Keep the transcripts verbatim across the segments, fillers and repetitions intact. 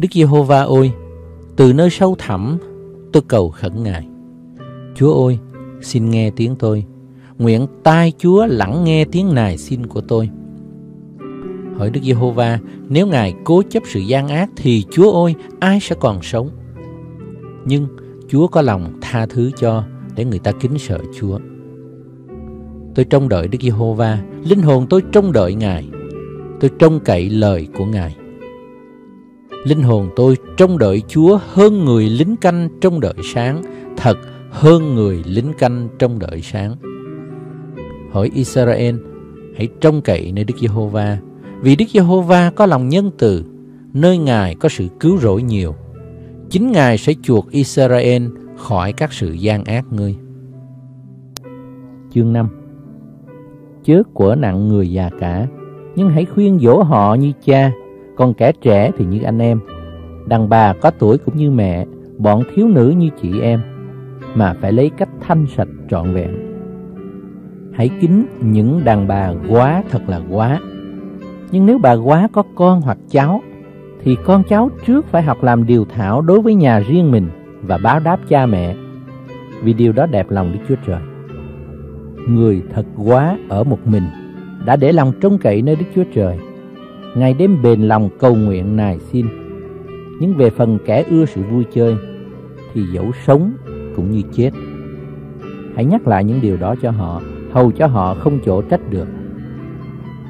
Đức Giê-hô-va ơi, từ nơi sâu thẳm tôi cầu khẩn Ngài. Chúa ơi, xin nghe tiếng tôi. Nguyện tai Chúa lắng nghe tiếng nài xin của tôi. Hỡi Đức Giê-hô-va, nếu Ngài cố chấp sự gian ác thì Chúa ơi, ai sẽ còn sống? Nhưng Chúa có lòng tha thứ cho, để người ta kính sợ Chúa. Tôi trông đợi Đức Giê-hô-va, linh hồn tôi trông đợi Ngài. Tôi trông cậy lời của Ngài. Linh hồn tôi trông đợi Chúa hơn người lính canh trông đợi sáng, thật hơn người lính canh trông đợi sáng. Hỡi Israel, hãy trông cậy nơi Đức Giê-hô-va, vì Đức Giê-hô-va có lòng nhân từ, nơi Ngài có sự cứu rỗi nhiều. Chính Ngài sẽ chuộc Israel khỏi các sự gian ác ngươi. Chương năm. Chớ của nặng người già cả, nhưng hãy khuyên dỗ họ như cha, còn kẻ trẻ thì như anh em. Đàn bà có tuổi cũng như mẹ, bọn thiếu nữ như chị em, mà phải lấy cách thanh sạch trọn vẹn. Hãy kính những đàn bà quá thật là quá. Nhưng nếu bà quá có con hoặc cháu, thì con cháu trước phải học làm điều thảo đối với nhà riêng mình, và báo đáp cha mẹ, vì điều đó đẹp lòng Đức Chúa Trời. Người thật quá ở một mình đã để lòng trông cậy nơi Đức Chúa Trời, ngày đêm bền lòng cầu nguyện nài xin. Nhưng về phần kẻ ưa sự vui chơi thì dẫu sống cũng như chết. Hãy nhắc lại những điều đó cho họ, hầu cho họ không chỗ trách được.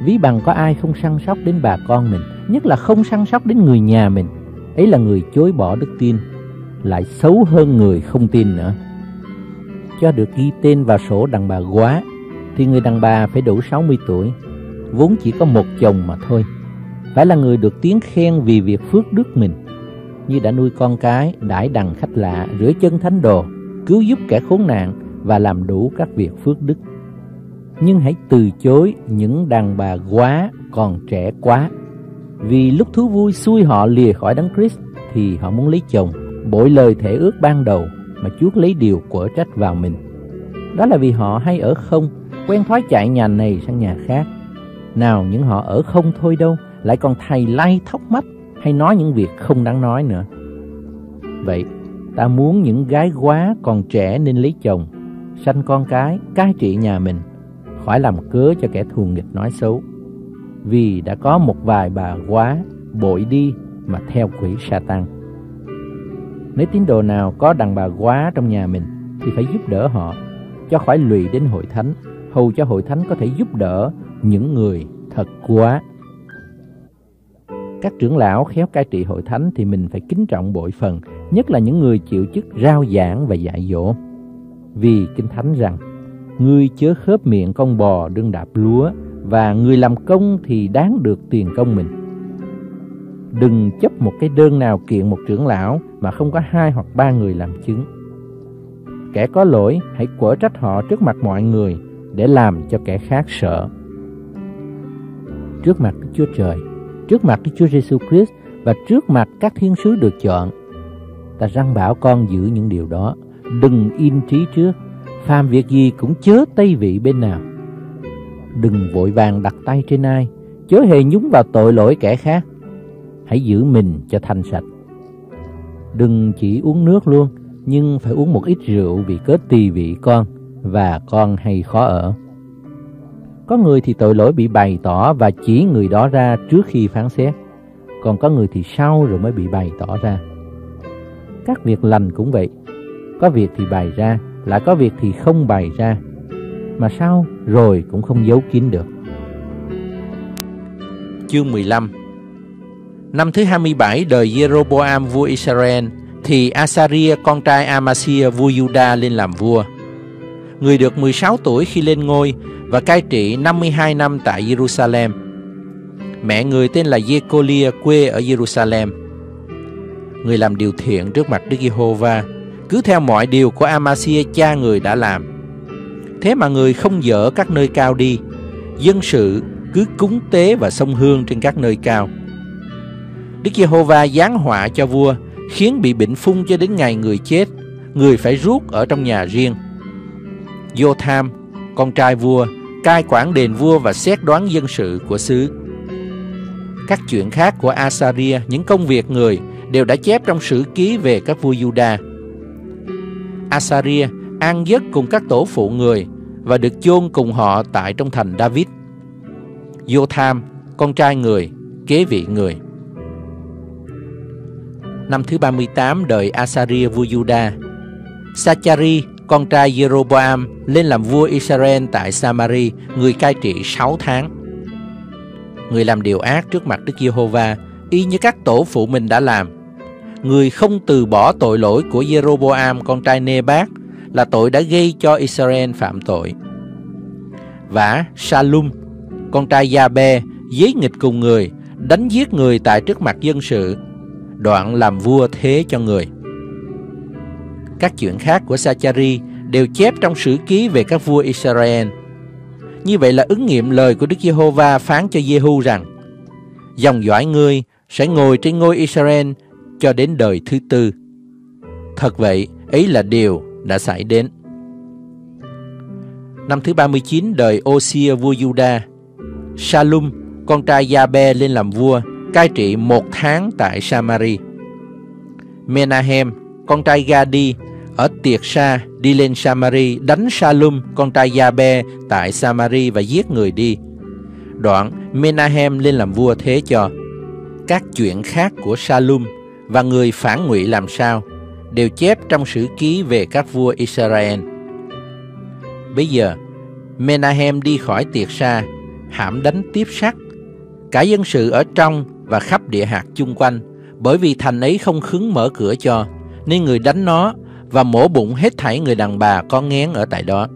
Ví bằng có ai không săn sóc đến bà con mình, nhất là không săn sóc đến người nhà mình, ấy là người chối bỏ đức tin, lại xấu hơn người không tin nữa. Cho được ghi tên vào sổ đàn bà quá, thì người đàn bà phải đủ sáu mươi tuổi, vốn chỉ có một chồng mà thôi, phải là người được tiếng khen vì việc phước đức mình, như đã nuôi con cái, đãi đặng khách lạ, rửa chân thánh đồ, cứu giúp kẻ khốn nạn, và làm đủ các việc phước đức. Nhưng hãy từ chối những đàn bà quá còn trẻ quá, vì lúc thú vui xui họ lìa khỏi Đấng Christ thì họ muốn lấy chồng, bội lời thệ ước ban đầu mà chuốc lấy điều quở trách vào mình. Đó là vì họ hay ở không, quen thói chạy nhà này sang nhà khác. Nào những họ ở không thôi đâu, lại còn thầy lay thóc mách, hay nói những việc không đáng nói nữa. Vậy ta muốn những gái quá còn trẻ nên lấy chồng, sanh con cái, cai trị nhà mình, khỏi làm cớ cho kẻ thù nghịch nói xấu, vì đã có một vài bà quá bội đi mà theo quỷ Sa-tan. Nếu tín đồ nào có đàn bà quá trong nhà mình thì phải giúp đỡ họ, cho khỏi lụy đến hội thánh, hầu cho hội thánh có thể giúp đỡ những người thật quá. Các trưởng lão khéo cai trị hội thánh thì mình phải kính trọng bội phần, nhất là những người chịu chức rao giảng và dạy dỗ. Vì Kinh Thánh rằng, ngươi chớ khớp miệng con bò đương đạp lúa, và người làm công thì đáng được tiền công mình. Đừng chấp một cái đơn nào kiện một trưởng lão mà không có hai hoặc ba người làm chứng. Kẻ có lỗi hãy quở trách họ trước mặt mọi người, để làm cho kẻ khác sợ. Trước mặt Đức Chúa Trời, trước mặt Đức Chúa Jêsus Christ, và trước mặt các thiên sứ được chọn, ta răn bảo con giữ những điều đó. Đừng in trí trước, phàm việc gì cũng chớ tây vị bên nào. Đừng vội vàng đặt tay trên ai, chớ hề nhúng vào tội lỗi kẻ khác. Hãy giữ mình cho thanh sạch. Đừng chỉ uống nước luôn, nhưng phải uống một ít rượu vì cớ tỳ vị con, và con hay khó ở. Có người thì tội lỗi bị bày tỏ và chỉ người đó ra trước khi phán xét, còn có người thì sau rồi mới bị bày tỏ ra. Các việc lành cũng vậy, có việc thì bày ra, lại có việc thì không bày ra, mà sau rồi cũng không giấu kín được. Chương mười lăm. Năm thứ hai mươi bảy đời Jeroboam vua Israel, thì Asaria con trai Amasia vua Juda lên làm vua. Người được mười sáu tuổi khi lên ngôi và cai trị năm mươi hai năm tại Jerusalem. Mẹ người tên là Giê-cô-lia, quê ở Giê-ru-sa-lem. Người làm điều thiện trước mặt Đức Giê-hô-va, cứ theo mọi điều của Amasia cha người đã làm. Thế mà người không dỡ các nơi cao đi, dân sự cứ cúng tế và xông hương trên các nơi cao. Đức Giê-hô-va giáng họa cho vua, khiến bị bệnh phung cho đến ngày người chết, người phải rút ở trong nhà riêng. Giô-tham, con trai vua, cai quản đền vua và xét đoán dân sự của xứ. Các chuyện khác của Asaria, những công việc người, đều đã chép trong sử ký về các vua Giu-đa. Asaria an giấc cùng các tổ phụ người và được chôn cùng họ tại trong thành David. Giô-tham, con trai người, kế vị người. Năm thứ ba mươi tám đời Asaria vua Giu-đa, Sa-cha-ri, con trai Jeroboam, lên làm vua Israel tại Samari, người cai trị sáu tháng. Người làm điều ác trước mặt Đức Giê-hô-va, y như các tổ phụ mình đã làm. Người không từ bỏ tội lỗi của Jeroboam, con trai Nebat, là tội đã gây cho Israel phạm tội. Vả Sa-lum, con trai Gia-be, giấy nghịch cùng người, đánh giết người tại trước mặt dân sự, đoạn làm vua thế cho người. Các chuyện khác của Sa-cha-ri đều chép trong sử ký về các vua Israel. Như vậy là ứng nghiệm lời của Đức Giê-hô-va phán cho Giê-hu rằng: dòng dõi ngươi sẽ ngồi trên ngôi Israel cho đến đời thứ tư. Thật vậy, ấy là điều đã xảy đến. Năm thứ ba mươi chín đời Ô-xia vua Giu-đa, Sa-lum, con trai Gia-be, lên làm vua, cai trị một tháng tại Samari. Menahem, con trai Gadi, ở Tiệt Sa đi lên Samari, đánh Sa-lum, con trai Gia-be, tại Samari và giết người đi. Đoạn Menahem lên làm vua thế cho. Các chuyện khác của Sa-lum và người phản ngụy làm sao đều chép trong sử ký về các vua Israel. Bây giờ Menahem đi khỏi Tiệt Sa, hãm đánh tiếp sắc cả dân sự ở trong và khắp địa hạt chung quanh, bởi vì thành ấy không khứng mở cửa cho, nên người đánh nó và mổ bụng hết thảy người đàn bà có nghén ở tại đó.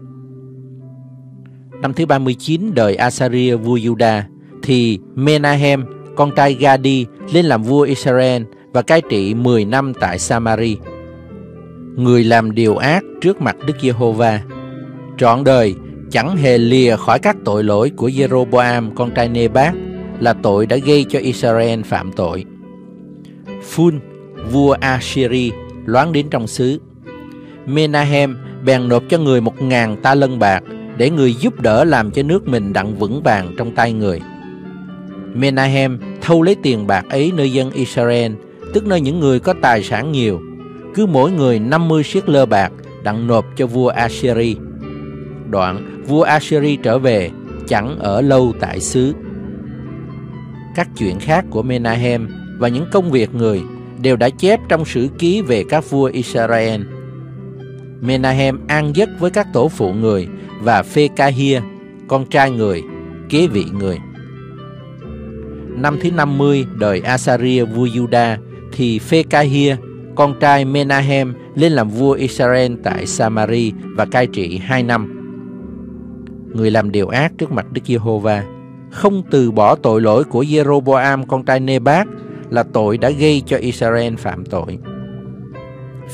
Năm thứ ba mươi chín đời Asaria vua Giu-đa, thì Menahem, con trai Gadi, lên làm vua Israel và cai trị mười năm tại Samari. Người làm điều ác trước mặt Đức Giê-hô-va, trọn đời chẳng hề lìa khỏi các tội lỗi của Jeroboam, con trai Nebat, là tội đã gây cho Israel phạm tội. Phun, vua Assyri, loáng đến trong xứ. Menahem bèn nộp cho người một ngàn ta lân bạc để người giúp đỡ làm cho nước mình đặng vững vàng trong tay người. Menahem thâu lấy tiền bạc ấy nơi dân Israel, tức nơi những người có tài sản nhiều, cứ mỗi người năm mươi siết lơ bạc đặng nộp cho vua Assyri. Đoạn vua Assyri trở về, chẳng ở lâu tại xứ. Các chuyện khác của Menahem và những công việc người đều đã chép trong sử ký về các vua Israel. Menahem an giấc với các tổ phụ người và Phê-ca-hia, con trai người, kế vị người. Năm thứ năm mươi đời Asaria vua Giu-đa, thì Phê-ca-hia, con trai Menahem, lên làm vua Israel tại Samari và cai trị hai năm. Người làm điều ác trước mặt Đức Giê-hô-va, không từ bỏ tội lỗi của Jeroboam, con trai Nebat, là tội đã gây cho Israel phạm tội.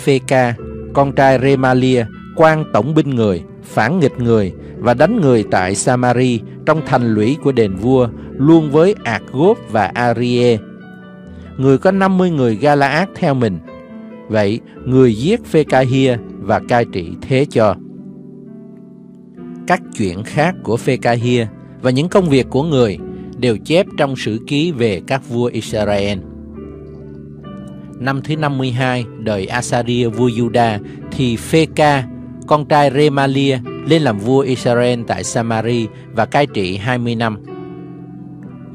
Phê-ca, con trai Remalia, quan tổng binh người, phản nghịch người và đánh người tại Samari trong thành lũy của đền vua, luôn với Ạc-gốp và A-ri-e. Người có năm mươi người Gala-át theo mình. Vậy người giết Phê-ca-hia và cai trị thế cho. Các chuyện khác của Phê-ca-hia và những công việc của người đều chép trong sử ký về các vua Israel. Năm thứ năm mươi hai đời Asaria vua Giu-đa, thì Phê-ca, con trai Remalia, lên làm vua Israel tại Samari và cai trị hai mươi năm.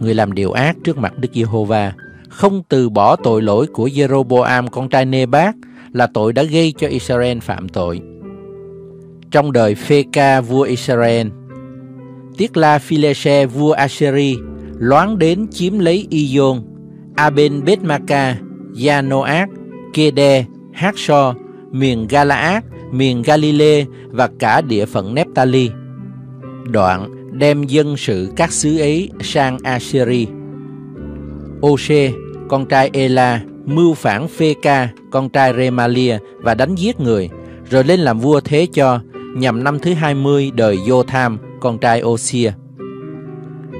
Người làm điều ác trước mặt Đức Giê-hô-va, không từ bỏ tội lỗi của Jeroboam, con trai Nebat, là tội đã gây cho Israel phạm tội. Trong đời Phê-ca vua Israel, Tiglath-Philese vua Assyri loáng đến chiếm lấy Ijon, Aben-Bet-Maka, Gia-nô-ác, Kede, Hát-so, miền Gala-át, miền Galile và cả địa phận Nephtali. Đoạn đem dân sự các xứ ấy sang Assyri. Ô-xê, con trai Ê-la, mưu phản Phê-ca, con trai Remalia và đánh giết người, rồi lên làm vua thế cho, nhằm năm thứ hai mươi đời Giô-tham, con trai Ô-xia.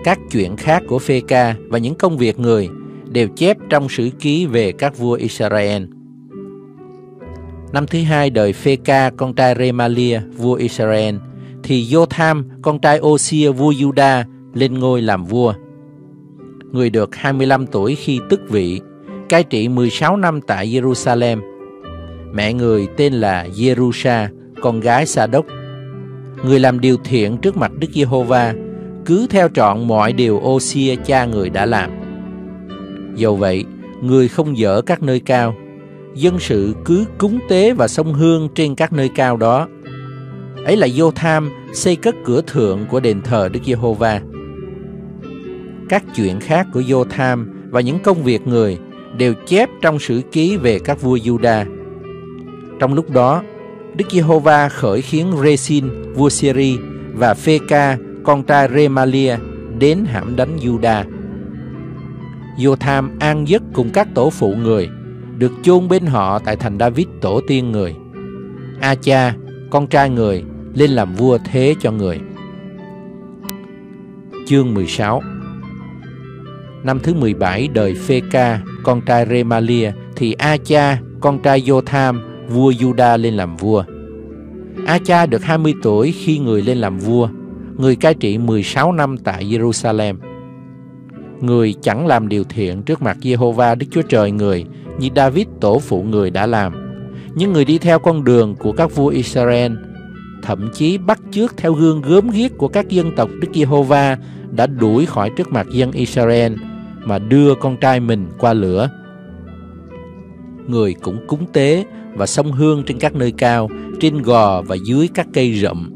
Các chuyện khác của Phê-ca và những công việc người đều chép trong sử ký về các vua Israel. Năm thứ hai đời Phê-ca, con trai Remalia, vua Israel, thì Giô-tham, con trai Ô-xia, vua Giu-đa, lên ngôi làm vua. Người được hai mươi lăm tuổi khi tức vị, cai trị mười sáu năm tại Jerusalem. Mẹ người tên là Jerusha, con gái Sa-đốc. Người làm điều thiện trước mặt Đức Giê-hô-va, cứ theo trọn mọi điều Ô-xia cha người đã làm. Dầu vậy, người không dỡ các nơi cao, dân sự cứ cúng tế và sông hương trên các nơi cao đó. Ấy là Giô-tham xây cất cửa thượng của đền thờ Đức Giê-hô-va. Các chuyện khác của Giô-tham và những công việc người đều chép trong sử ký về các vua Giu-đa. Trong lúc đó, Đức Giê-hô-va khởi khiến Rê-sin, vua Syri và Phê-ca, con trai Remalia, đến hãm đánh Giu-đa. Giô-tham an giấc cùng các tổ phụ người, được chôn bên họ tại thành David tổ tiên người. A-cha, con trai người, lên làm vua thế cho người. Chương mười sáu. Năm thứ mười bảy đời Phê-ca, con trai Remalia, thì A-cha, con trai Giô-tham, vua Giu-đa, lên làm vua. A-cha được hai mươi tuổi khi người lên làm vua. Người cai trị mười sáu năm tại Jerusalem. Người chẳng làm điều thiện trước mặt Giê-hô-va Đức Chúa Trời người, như David tổ phụ người đã làm. Nhưng người đi theo con đường của các vua Israel, thậm chí bắt chước theo gương gớm ghiếc của các dân tộc Đức Giê-hô-va đã đuổi khỏi trước mặt dân Israel mà đưa con trai mình qua lửa. Người cũng cúng tế và sông hương trên các nơi cao, trên gò và dưới các cây rậm.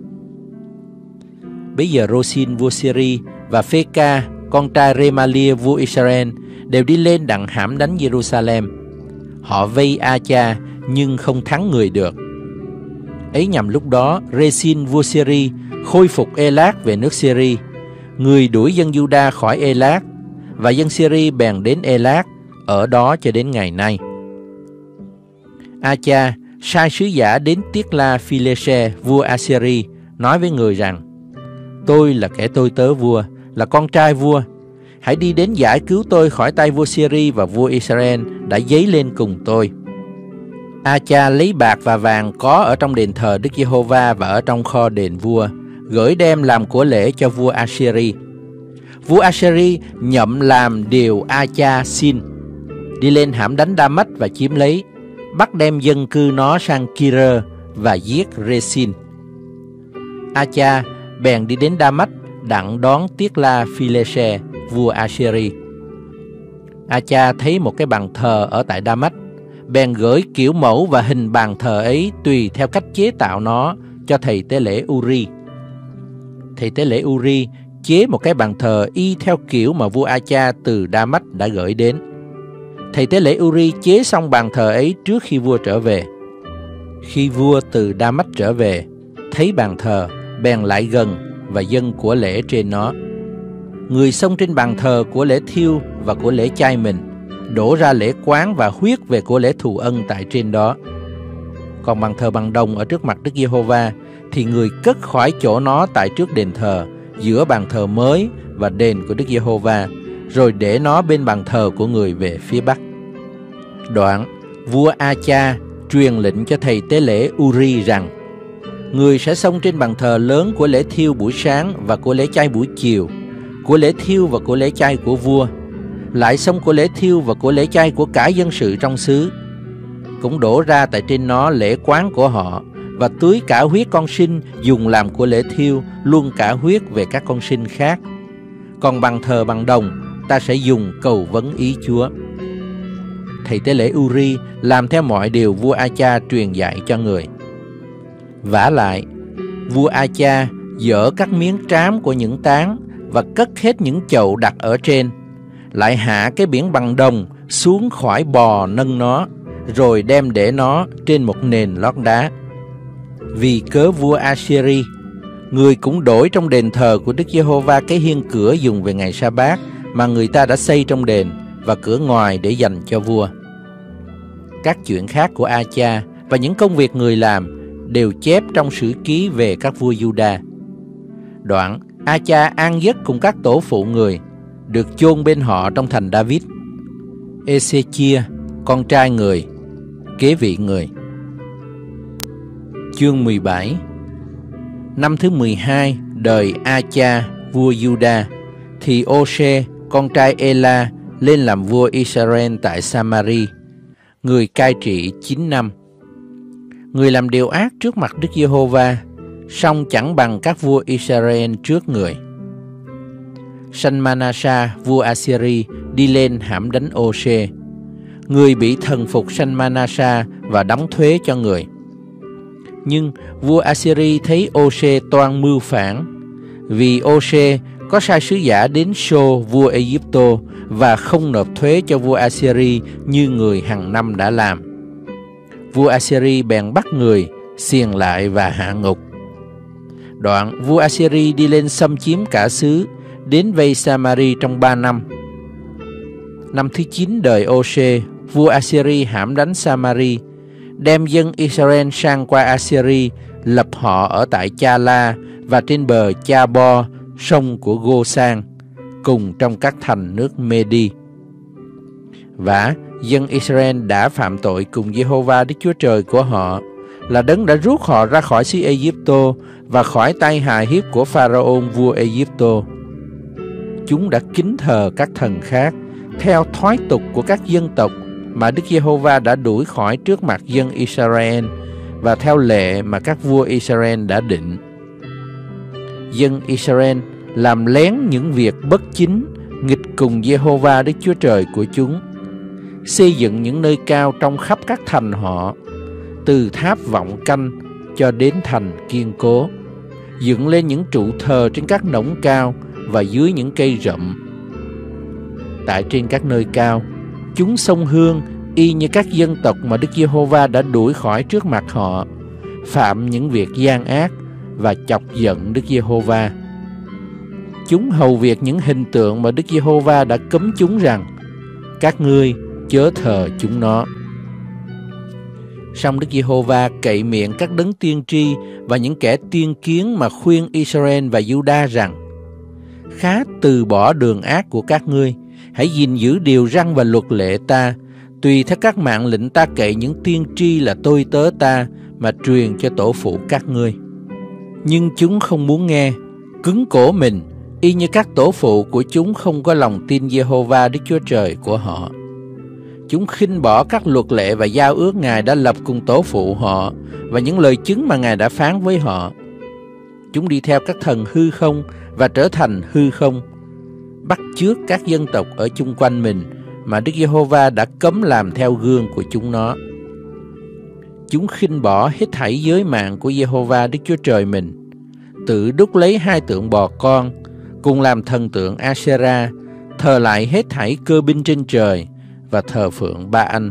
Bây giờ Rô-sin vua Syri và Phê-ca, con trai Remalia vua Israel, đều đi lên đặng hãm đánh Jerusalem. Họ vây A-cha nhưng không thắng người được. Ấy nhằm lúc đó, Rê-sin vua Syri khôi phục Ê-lát về nước Syri. Người đuổi dân Giu-đa khỏi Ê-lát, và dân Syri bèn đến Ê-lát, ở đó cho đến ngày nay. A-cha sai sứ giả đến Tiết-la-phi-lê-se vua A-syri, nói với người rằng: Tôi là kẻ tôi tớ vua, là con trai vua. Hãy đi đến giải cứu tôi khỏi tay vua Syri và vua Israel đã dấy lên cùng tôi. A-cha lấy bạc và vàng có ở trong đền thờ Đức Giê-hô-va và ở trong kho đền vua, gửi đem làm của lễ cho vua A-syri. Vua A-syri nhậm làm điều A-cha xin, đi lên hãm đánh Đa-mách và chiếm lấy, bắt đem dân cư nó sang Ki-rơ và giết Rê-sin. A-cha bèn đi đến Đa-mách đặng đón Tiết-la-phi-lê-se vua A-syri. A-cha thấy một cái bàn thờ ở tại Đa-mách, bèn gửi kiểu mẫu và hình bàn thờ ấy tùy theo cách chế tạo nó cho thầy tế lễ Uri. Thầy tế lễ Uri chế một cái bàn thờ y theo kiểu mà vua A-cha từ Đa-mách đã gửi đến. Thầy tế lễ Uri chế xong bàn thờ ấy trước khi vua trở về. Khi vua từ Đa-mách trở về, thấy bàn thờ, bèn lại gần và dâng của lễ trên nó. Người xông trên bàn thờ của lễ thiêu và của lễ chay mình, đổ ra lễ quán và huyết về của lễ thù ân tại trên đó. Còn bàn thờ bằng đồng ở trước mặt Đức Giê-hô-va thì người cất khỏi chỗ nó tại trước đền thờ, giữa bàn thờ mới và đền của Đức Giê-hô-va, rồi để nó bên bàn thờ của người về phía bắc. Đoạn vua A-cha truyền lệnh cho thầy tế lễ Uri rằng: Người sẽ xông trên bàn thờ lớn của lễ thiêu buổi sáng và của lễ chay buổi chiều, của lễ thiêu và của lễ chay của vua, lại xông của lễ thiêu và của lễ chay của cả dân sự trong xứ, cũng đổ ra tại trên nó lễ quán của họ, và tưới cả huyết con sinh dùng làm của lễ thiêu, luôn cả huyết về các con sinh khác. Còn bàn thờ bằng đồng ta sẽ dùng cầu vấn ý Chúa. Thầy tế lễ Uri làm theo mọi điều vua A-cha truyền dạy cho người. Vả lại, vua A-cha dỡ các miếng trám của những tán và cất hết những chậu đặt ở trên, lại hạ cái biển bằng đồng xuống khỏi bò nâng nó, rồi đem để nó trên một nền lót đá. Vì cớ vua A-syri, người cũng đổi trong đền thờ của Đức Giê-hô-va cái hiên cửa dùng về ngày sa-bát mà người ta đã xây trong đền và cửa ngoài để dành cho vua. Các chuyện khác của A-cha và những công việc người làm đều chép trong sử ký về các vua Giu-đa. Đoạn A-cha an giấc cùng các tổ phụ người, được chôn bên họ trong thành David. Ê-xê-chia, con trai người, kế vị người. Chương mười bảy. Năm thứ mười hai đời A-cha vua Giu-đa, thì Ô-sê con trai Ê-la lên làm vua Israel tại Samari. Người cai trị chín năm. Người làm điều ác trước mặt Đức Giê-hô-va, song chẳng bằng các vua Israel trước người. Sanmanasa vua Assyri đi lên hãm đánh Ô-sê. Người bị thần phục Sanmanasa và đóng thuế cho người. Nhưng vua Assyri thấy Ô-sê toan mưu phản, vì Ô-sê có sai sứ giả đến Sô vua Ai-cập và không nộp thuế cho vua Assyri như người hàng năm đã làm. Vua Assyri bèn bắt người, xiềng lại và hạ ngục. Đoạn vua Assyri đi lên xâm chiếm cả xứ, đến vây Samari trong ba năm. Năm thứ chín đời Ô-sê, vua Assyri hãm đánh Samari, đem dân Israel sang qua Assyri, lập họ ở tại Cha-la và trên bờ Cha-bo, sông của Gô-sang, cùng trong các thành nước Medi. Và dân Israel đã phạm tội cùng Giê-hô-va Đức Chúa Trời của họ, là đấng đã rút họ ra khỏi xứ Ai-cập và khỏi tay hà hiếp của Pharaoh vua Ai-cập. Chúng đã kính thờ các thần khác theo thói tục của các dân tộc mà Đức Giê-hô-va đã đuổi khỏi trước mặt dân Israel, và theo lệ mà các vua Israel đã định. Dân Israel làm lén những việc bất chính, nghịch cùng Giê-hô-va Đức Chúa Trời của chúng, xây dựng những nơi cao trong khắp các thành họ, từ tháp vọng canh cho đến thành kiên cố, dựng lên những trụ thờ trên các nỗng cao và dưới những cây rậm. Tại trên các nơi cao, chúng sông hương y như các dân tộc mà Đức Giê-hô-va đã đuổi khỏi trước mặt họ, phạm những việc gian ác và chọc giận Đức Giê-hô-va. Chúng hầu việc những hình tượng mà Đức Giê-hô-va đã cấm chúng rằng: các ngươi chớ thờ chúng nó. Song Đức Giê-hô-va cậy miệng các đấng tiên tri và những kẻ tiên kiến mà khuyên Israel và Giu-đa rằng: khá từ bỏ đường ác của các ngươi, hãy gìn giữ điều răn và luật lệ ta, tùy theo các mạng lệnh ta cậy những tiên tri là tôi tớ ta mà truyền cho tổ phụ các ngươi. Nhưng chúng không muốn nghe, cứng cổ mình, y như các tổ phụ của chúng không có lòng tin Giê-hô-va Đức Chúa Trời của họ. Chúng khinh bỏ các luật lệ và giao ước Ngài đã lập cùng tổ phụ họ và những lời chứng mà Ngài đã phán với họ. Chúng đi theo các thần hư không và trở thành hư không, bắt chước các dân tộc ở chung quanh mình mà Đức Giê-hô-va đã cấm làm theo gương của chúng nó. Chúng khinh bỏ hết thảy giới mạng của Giê-hô-va Đức Chúa Trời mình, tự đúc lấy hai tượng bò con, cùng làm thần tượng Asherah, thờ lại hết thảy cơ binh trên trời và thờ phượng Ba Anh.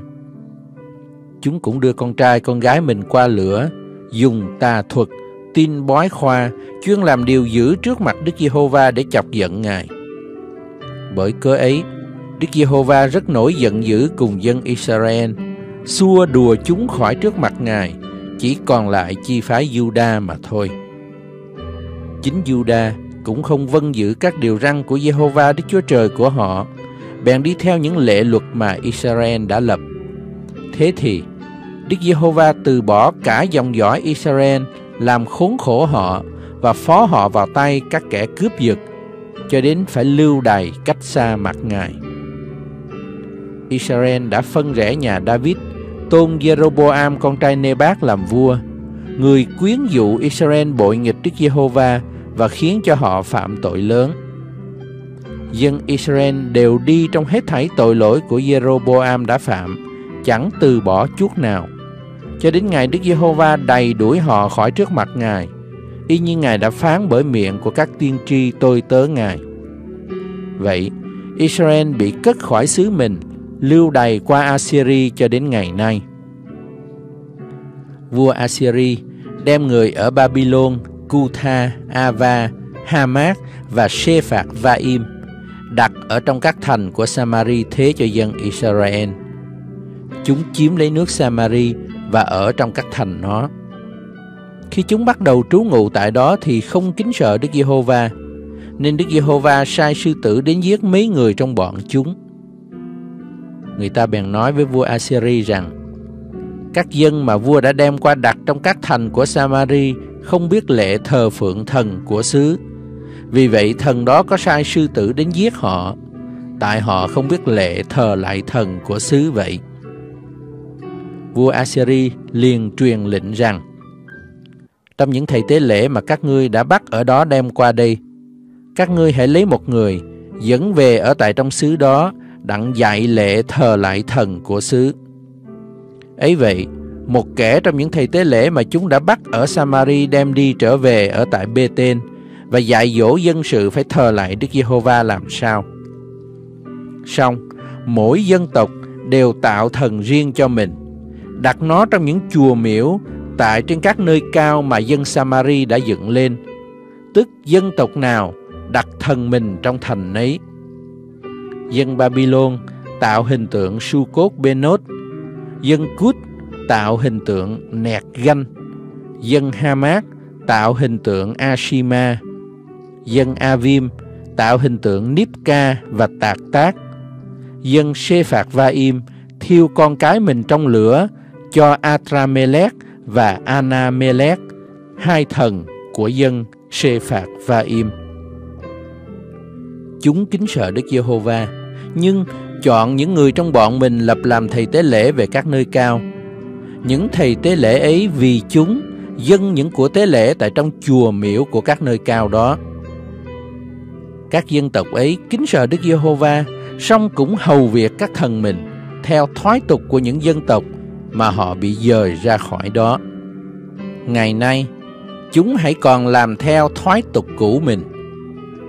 Chúng cũng đưa con trai con gái mình qua lửa, dùng tà thuật, tin bói khoa, chuyên làm điều dữ trước mặt Đức Giê-hô-va để chọc giận Ngài. Bởi cớ ấy, Đức Giê-hô-va rất nổi giận dữ cùng dân Israel, xua đùa chúng khỏi trước mặt Ngài, chỉ còn lại chi phái Giu-đa mà thôi. Chính Giu-đa cũng không vâng giữ các điều răn của Giê-hô-va Đức Chúa Trời của họ, bèn đi theo những lệ luật mà Israel đã lập. Thế thì Đức Giê-hô-va từ bỏ cả dòng dõi Israel, làm khốn khổ họ và phó họ vào tay các kẻ cướp giật, cho đến phải lưu đày cách xa mặt Ngài. Israel đã phân rẽ nhà David, tôn Jeroboam con trai Nebat làm vua, người quyến dụ Israel bội nghịch Đức Giê-hô-va và khiến cho họ phạm tội lớn. Dân Israel đều đi trong hết thảy tội lỗi của Jeroboam đã phạm, chẳng từ bỏ chút nào, cho đến ngày Đức Giê-hô-va đày đuổi họ khỏi trước mặt Ngài, y như Ngài đã phán bởi miệng của các tiên tri tôi tớ Ngài. Vậy Israel bị cất khỏi xứ mình, lưu đày qua Assyri cho đến ngày nay. Vua Assyri đem người ở Babylon, Cutha, Ava, Hamat và Shephat-vaim đặt ở trong các thành của Samari thế cho dân Israel. Chúng chiếm lấy nước Samari và ở trong các thành nó. Khi chúng bắt đầu trú ngụ tại đó thì không kính sợ Đức Giê-hô-va, nên Đức Giê-hô-va sai sư tử đến giết mấy người trong bọn chúng. Người ta bèn nói với vua Assyri rằng: các dân mà vua đã đem qua đặt trong các thành của Samari không biết lễ thờ phượng thần của xứ, vì vậy thần đó có sai sư tử đến giết họ, tại họ không biết lễ thờ lại thần của xứ vậy. Vua Assyri liền truyền lệnh rằng: trong những thầy tế lễ mà các ngươi đã bắt ở đó đem qua đây, các ngươi hãy lấy một người dẫn về ở tại trong xứ đó, đặng dạy lễ thờ lại thần của xứ. Ấy vậy, một kẻ trong những thầy tế lễ mà chúng đã bắt ở Samari đem đi trở về ở tại Bê-tên và dạy dỗ dân sự phải thờ lại Đức Giê-hô-va làm sao. Song mỗi dân tộc đều tạo thần riêng cho mình, đặt nó trong những chùa miễu tại trên các nơi cao mà dân Samari đã dựng lên, tức dân tộc nào đặt thần mình trong thành ấy. Dân Babylon tạo hình tượng Su-cốt-bê-nốt, dân Cút tạo hình tượng Nẹt Ganh, dân Hamat tạo hình tượng Ashima, dân Avim tạo hình tượng Nipka và Tạc Tác, dân Sê-phạc-va-im thiêu con cái mình trong lửa cho Atramelech và Anamelech, hai thần của dân Sê-phạc-va-im. Chúng kính sợ Đức Giê-hô-va, nhưng chọn những người trong bọn mình lập làm thầy tế lễ về các nơi cao. Những thầy tế lễ ấy vì chúng dâng những của tế lễ tại trong chùa miễu của các nơi cao đó. Các dân tộc ấy kính sợ Đức Giê-hô-va, song cũng hầu việc các thần mình theo thoái tục của những dân tộc mà họ bị dời ra khỏi đó. Ngày nay, chúng hãy còn làm theo thoái tục cũ mình.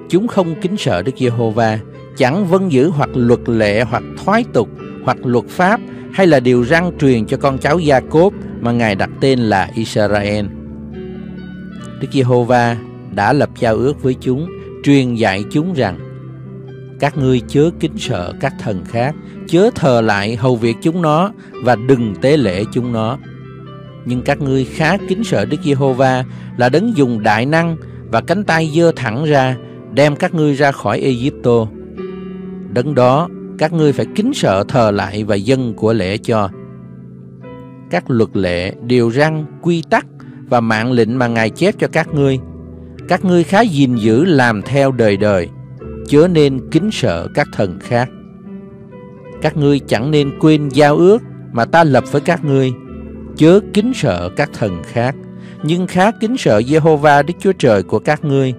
Chúng không kính sợ Đức Giê-hô-va, chẳng vâng giữ hoặc luật lệ hoặc thoái tục hoặc luật pháp hay là điều răn truyền cho con cháu Gia-cốp mà Ngài đặt tên là Israel. Đức Giê-hô-va đã lập giao ước với chúng, truyền dạy chúng rằng: các ngươi chớ kính sợ các thần khác, chớ thờ lại hầu việc chúng nó và đừng tế lễ chúng nó. Nhưng các ngươi khá kính sợ Đức Giê-hô-va là đấng dùng đại năng và cánh tay giơ thẳng ra đem các ngươi ra khỏi Ai-cập. Đấng đó các ngươi phải kính sợ thờ lại và dâng của lễ cho. Các luật lệ, điều răn, quy tắc và mạng lệnh mà Ngài chép cho các ngươi, các ngươi khá gìn giữ làm theo đời đời, chớ nên kính sợ các thần khác. Các ngươi chẳng nên quên giao ước mà ta lập với các ngươi, chớ kính sợ các thần khác, nhưng khá kính sợ Giê-hô-va Đức Chúa Trời của các ngươi.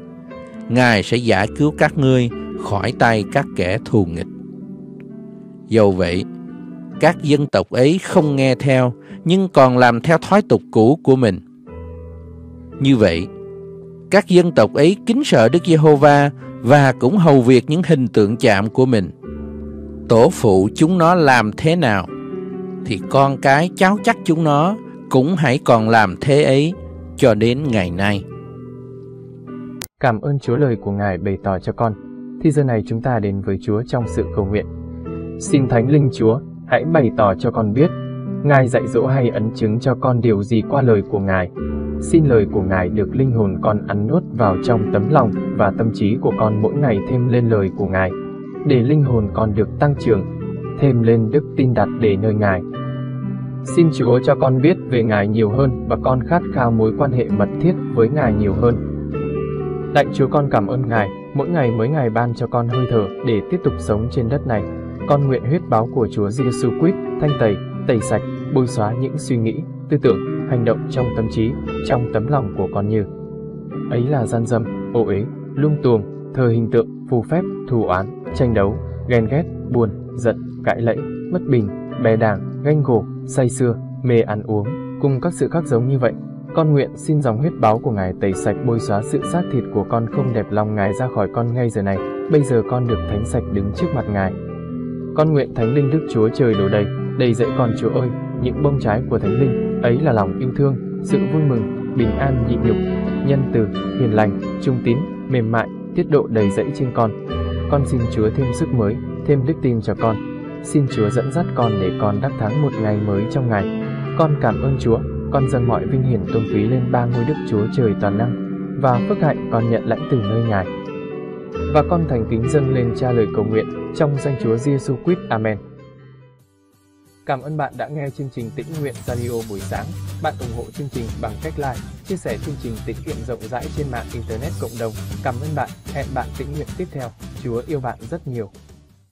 Ngài sẽ giải cứu các ngươi khỏi tay các kẻ thù nghịch. Dầu vậy, các dân tộc ấy không nghe theo, nhưng còn làm theo thói tục cũ của mình. Như vậy, các dân tộc ấy kính sợ Đức Giê-hô-va và cũng hầu việc những hình tượng chạm của mình. Tổ phụ chúng nó làm thế nào, thì con cái cháu chắc chúng nó cũng hãy còn làm thế ấy cho đến ngày nay. Cảm ơn Chúa, lời của Ngài bày tỏ cho con. Thì giờ này chúng ta đến với Chúa trong sự cầu nguyện. Xin Thánh Linh Chúa hãy bày tỏ cho con biết Ngài dạy dỗ hay ấn chứng cho con điều gì qua lời của Ngài. Xin lời của Ngài được linh hồn con ăn nuốt vào trong tấm lòng và tâm trí của con mỗi ngày thêm lên lời của Ngài, để linh hồn con được tăng trưởng, thêm lên đức tin đặt để nơi Ngài. Xin Chúa cho con biết về Ngài nhiều hơn và con khát khao mối quan hệ mật thiết với Ngài nhiều hơn. Lạy Chúa, con cảm ơn Ngài, mỗi ngày mới Ngài ban cho con hơi thở để tiếp tục sống trên đất này. Con nguyện huyết báo của Chúa Giêsu Christ thanh tẩy, tẩy sạch, bôi xóa những suy nghĩ, tư tưởng, hành động trong tâm trí, trong tấm lòng của con như ấy là gian dâm, ô uế, lung tuồng, thờ hình tượng, phù phép, thù oán, tranh đấu, ghen ghét, buồn, giận, cãi lẫy, bất bình, bè đảng, ganh gổ, say sưa, mê ăn uống, cùng các sự khác giống như vậy. Con nguyện xin dòng huyết báo của Ngài tẩy sạch bôi xóa sự xác thịt của con không đẹp lòng Ngài ra khỏi con ngay giờ này. Bây giờ con được thánh sạch đứng trước mặt Ngài. Con nguyện Thánh Linh Đức Chúa Trời đổ đầy, đầy dẫy con Chúa ơi, những bông trái của Thánh Linh, ấy là lòng yêu thương, sự vui mừng, bình an nhịn nhục, nhân từ, hiền lành, trung tín, mềm mại, tiết độ đầy dẫy trên con. Con xin Chúa thêm sức mới, thêm đức tin cho con. Xin Chúa dẫn dắt con để con đắc thắng một ngày mới trong ngày. Con cảm ơn Chúa, con dâng mọi vinh hiển tôn quý lên ba ngôi Đức Chúa Trời toàn năng, và phước hạnh con nhận lãnh từ nơi Ngài. Và con thành kính dâng lên Cha lời cầu nguyện trong danh Chúa Jêsus Christ. Amen. Cảm ơn bạn đã nghe chương trình Tĩnh Nguyện Radio buổi sáng. Bạn ủng hộ chương trình bằng cách like, chia sẻ chương trình tĩnh nguyện rộng rãi trên mạng Internet cộng đồng. Cảm ơn bạn, hẹn bạn tĩnh nguyện tiếp theo. Chúa yêu bạn rất nhiều.